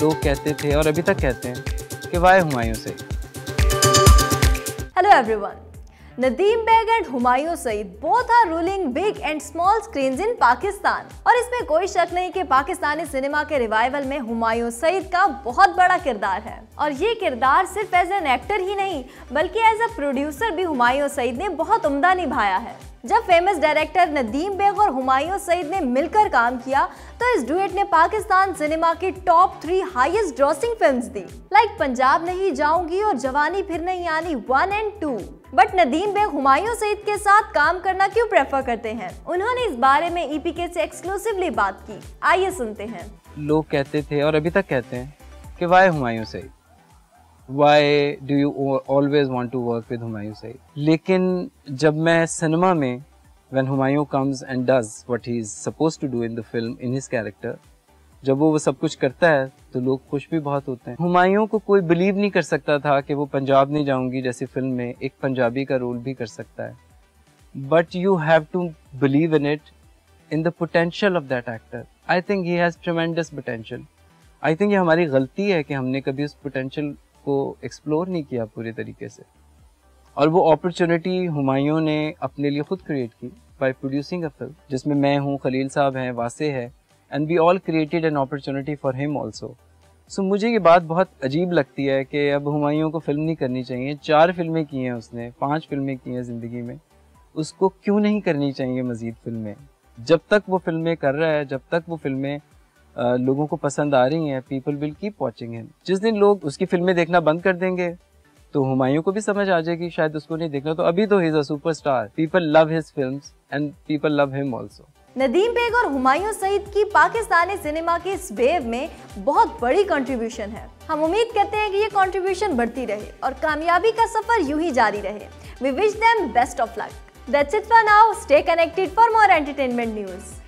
लोग कहते थे और अभी तक कहते हैं कि why Humayun Saeed. Hello everyone, Nadeem Baig and Humayun Saeed both are ruling big and small screens in Pakistan और इसमें कोई शक नहीं कि पाकिस्तानी सिनेमा के रिवाइवल में हुमायूं सईद का बहुत बड़ा किरदार है। और ये किरदार सिर्फ एज एन एक्टर ही नहीं बल्कि एज अ प्रोड्यूसर भी हुमायूं सईद ने बहुत उम्दा निभाया है। जब फेमस डायरेक्टर नदीम बेग और हुमायूं सईद ने मिलकर काम किया तो इस डुएट ने पाकिस्तान सिनेमा की टॉप 3 हाईएस्ट ग्रॉसिंग फिल्म्स दी, लाइक पंजाब नहीं जाऊंगी और जवानी फिर नहीं आनी 1 और 2। बट नदीम बेग हुमायूं सईद के साथ काम करना क्यों प्रेफर करते हैं, उन्होंने इस बारे में ईपीके से एक्सक्लूसिवली बात की। आइए सुनते हैं। लोग कहते थे और अभी तक कहते हैं कि why Humayun Saeed, Why do you always want to work with Humayun Saeed? लेकिन जब मैं सिनेमा में when Humayun comes and does what he is supposed to do in the film in his character, जब वो सब कुछ करता है तो लोग खुश भी बहुत होते हैं। हुमायूं को कोई बिलीव नहीं कर सकता था कि वो पंजाब नहीं जाऊंगी जैसी फिल्म में एक पंजाबी का रोल भी कर सकता है। But you have to believe in it, in the potential of that actor. I think he has tremendous potential. I think ये हमारी गलती है कि हमने कभी उस potential को एक्सप्लोर नहीं किया पूरे तरीके से, और वो अपॉर्चुनिटी हुमायूं ने अपने लिए खुद क्रिएट की बाय प्रोड्यूसिंग अ फिल्म जिसमें मैं हूँ, खलील साहब हैं, वासे है, and we all created an opportunity for him also. So मुझे ये बात बहुत अजीब लगती है कि अब हुमायूं को फिल्म नहीं करनी चाहिए। 4 फिल्में की हैं उसने, 5 फिल्में की हैं ज़िंदगी में, उसको क्यों नहीं करनी चाहिए मज़ीद फिल्में? जब तक वो फिल्में कर रहा है, जब तक वो फिल्में लोगों को पसंद आ रही हैं, people will keep watching him. जिस दिन लोग उसकी फिल्में देखना बंद कर देंगे तो हुमायूं को भी समझ आ जाएगी शायद उसको नहीं देखना। तो अभी तो he is a superstar, people love his films and people love him also. Nadeem Baig और हुमायूं सईद की पाकिस्तानी सिनेमा के इस वेव में बहुत बड़ी कंट्रीब्यूशन है। हम उम्मीद करते हैं कि ये कंट्रीब्यूशन बढ़ती रहे और कामयाबी का सफर यूं ही जारी रहे। We wish them best of luck. That's it for now. Stay connected for more entertainment news.